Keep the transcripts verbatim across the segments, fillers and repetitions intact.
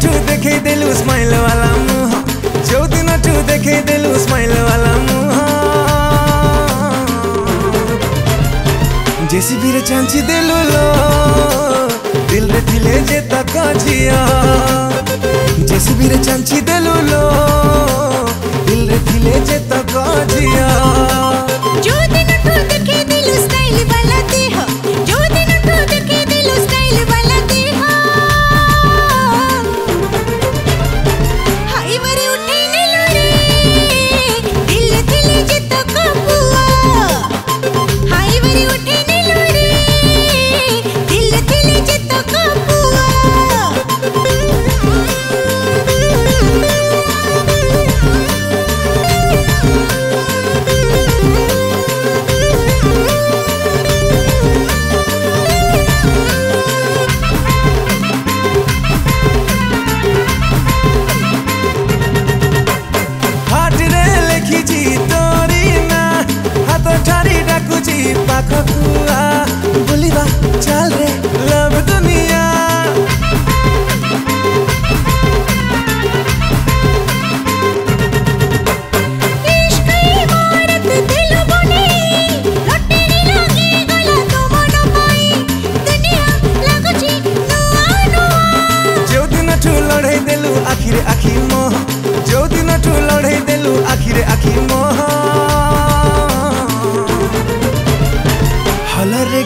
अचू देखे दिलू स्माइल वाला मुँह, जो दिन अचू देखे दिलू स्माइल वाला मुँह, जैसी भी चांची दिलू लो दिल रे थिले जेता काजिया, जैसी भी चांची दिलू लो दिल रे थिले जेता काजिया। बुलिवा चल रे लव दुनिया, जो दिन ठू लड़े देलू आखिरे आखि मोह, जो दिन ठू लड़े देलू आखिरे आखि मोह,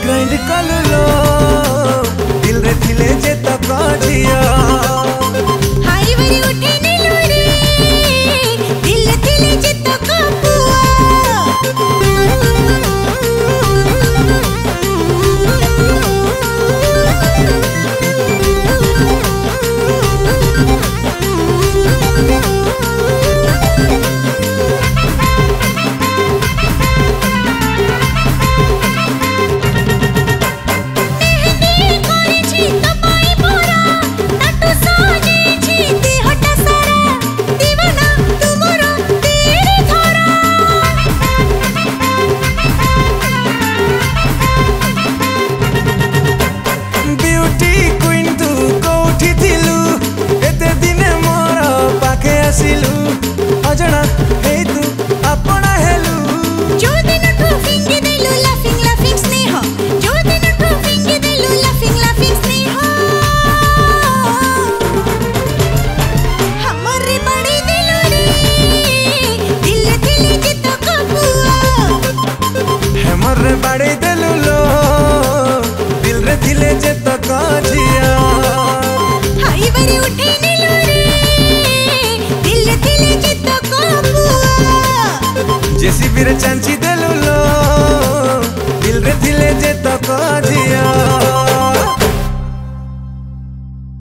ग्राइंड कर लो दिल रे थिले जेता काजिया। अजना हे तू अपना हेलू, जो दिन तू फिंग देलू लाफिंग लाफिंग स्नेहा, जो दिन तू फिंग देलू लाफिंग लाफिंग स्नेहा, हमर बड़ी देलू रे दिल दिल जित कबुआ, हमर बड़े देलू लो दिल रे दिल जित काजिया। हाय बरी उठे नीलू रे दिल दिल जित कबुआ, जैसी भी चांची दिलू लो दिल रे थिले जेता काजिया।